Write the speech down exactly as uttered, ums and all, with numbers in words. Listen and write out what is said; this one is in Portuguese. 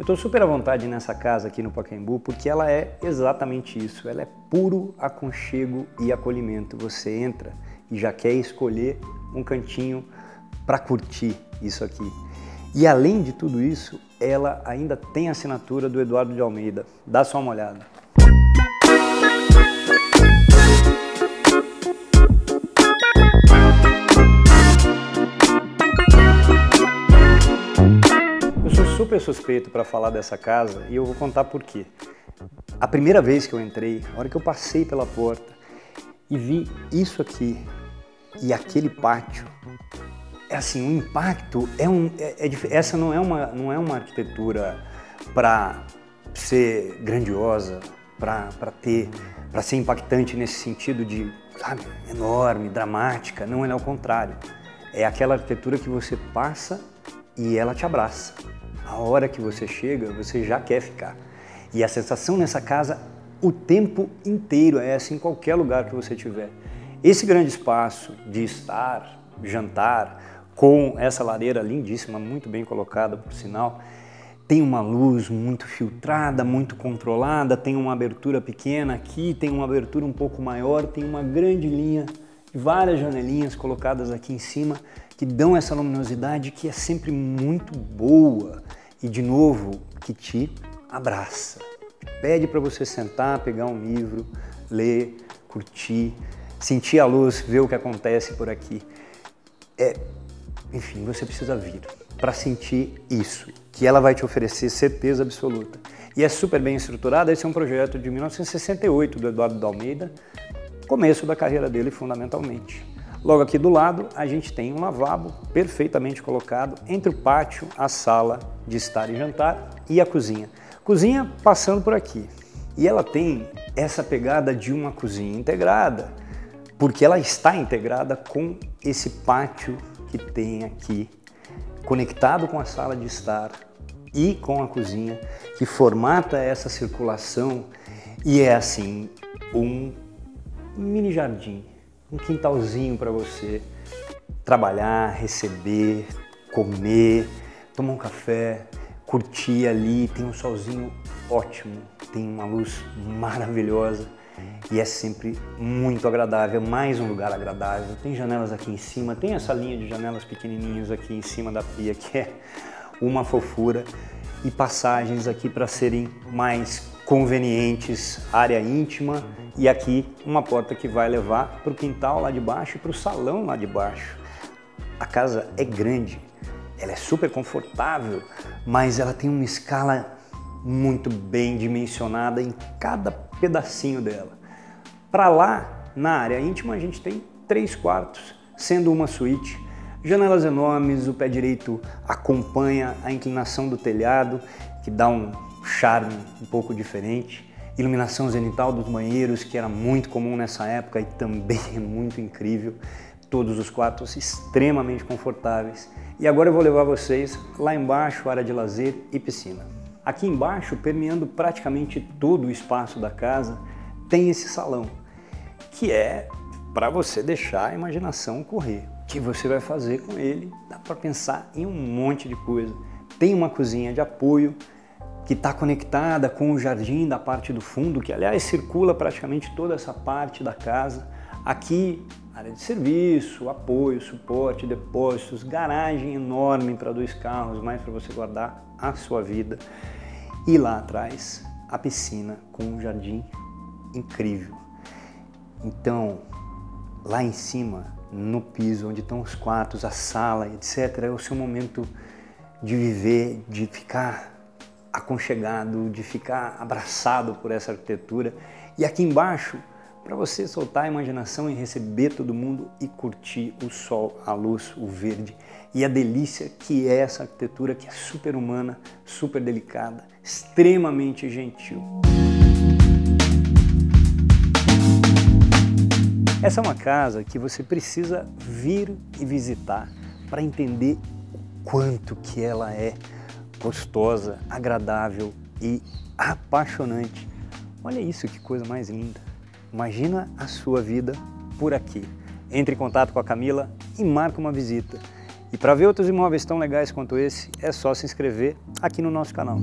Eu estou super à vontade nessa casa aqui no Pacaembu porque ela é exatamente isso, ela é puro aconchego e acolhimento. Você entra e já quer escolher um cantinho para curtir isso aqui. E além de tudo isso, ela ainda tem a assinatura do Eduardo de Almeida. Dá só uma olhada. Super suspeito para falar dessa casa e eu vou contar por quê. A primeira vez que eu entrei, a hora que eu passei pela porta e vi isso aqui e aquele pátio, é assim, um impacto, é um, é, é, essa não é uma, não é uma arquitetura para ser grandiosa, para ter, para ser impactante nesse sentido de, sabe, enorme, dramática, não é ao contrário. É aquela arquitetura que você passa e ela te abraça. A hora que você chega, você já quer ficar. E a sensação nessa casa o tempo inteiro é essa, em qualquer lugar que você tiver. Esse grande espaço de estar, jantar, com essa lareira lindíssima, muito bem colocada, por sinal, tem uma luz muito filtrada, muito controlada, tem uma abertura pequena aqui, tem uma abertura um pouco maior, tem uma grande linha, várias janelinhas colocadas aqui em cima, que dão essa luminosidade que é sempre muito boa. E de novo, que te abraça, pede para você sentar, pegar um livro, ler, curtir, sentir a luz, ver o que acontece por aqui. É, enfim, você precisa vir para sentir isso, que ela vai te oferecer certeza absoluta. E é super bem estruturada, esse é um projeto de mil novecentos e sessenta e oito do Eduardo de Almeida, começo da carreira dele fundamentalmente. Logo aqui do lado, a gente tem um lavabo perfeitamente colocado entre o pátio, a sala de estar e jantar e a cozinha. Cozinha passando por aqui. E ela tem essa pegada de uma cozinha integrada, porque ela está integrada com esse pátio que tem aqui, conectado com a sala de estar e com a cozinha, que formata essa circulação e é assim, um mini jardim. Um quintalzinho para você trabalhar, receber, comer, tomar um café, curtir ali. Tem um solzinho ótimo, tem uma luz maravilhosa e é sempre muito agradável, mais um lugar agradável. Tem janelas aqui em cima, tem essa linha de janelas pequenininhas aqui em cima da pia que é uma fofura e passagens aqui para serem mais convenientes, área íntima e aqui uma porta que vai levar para o quintal lá de baixo e para o salão lá de baixo. A casa é grande, ela é super confortável, mas ela tem uma escala muito bem dimensionada em cada pedacinho dela. Para lá, na área íntima, a gente tem três quartos, sendo uma suíte, janelas enormes, o pé direito acompanha a inclinação do telhado, que dá um charme um pouco diferente, iluminação zenital dos banheiros, que era muito comum nessa época e também é muito incrível, todos os quartos extremamente confortáveis. E agora eu vou levar vocês lá embaixo, área de lazer e piscina. Aqui embaixo, permeando praticamente todo o espaço da casa, tem esse salão, que é para você deixar a imaginação correr. O que você vai fazer com ele? Dá para pensar em um monte de coisa. Tem uma cozinha de apoio, que está conectada com o jardim da parte do fundo, que aliás circula praticamente toda essa parte da casa. Aqui, área de serviço, apoio, suporte, depósitos, garagem enorme para dois carros, mais para você guardar a sua vida. E lá atrás, a piscina com um jardim incrível. Então, lá em cima, no piso, onde estão os quartos, a sala, etcétera, é o seu momento de viver, de ficar aconchegado, de ficar abraçado por essa arquitetura. E aqui embaixo, para você soltar a imaginação e receber todo mundo e curtir o sol, a luz, o verde e a delícia que é essa arquitetura, que é super humana, super delicada, extremamente gentil. Essa é uma casa que você precisa vir e visitar para entender o quanto que ela é gostosa, agradável e apaixonante. Olha isso, que coisa mais linda. Imagina a sua vida por aqui. Entre em contato com a Camila e marque uma visita. E para ver outros imóveis tão legais quanto esse, é só se inscrever aqui no nosso canal.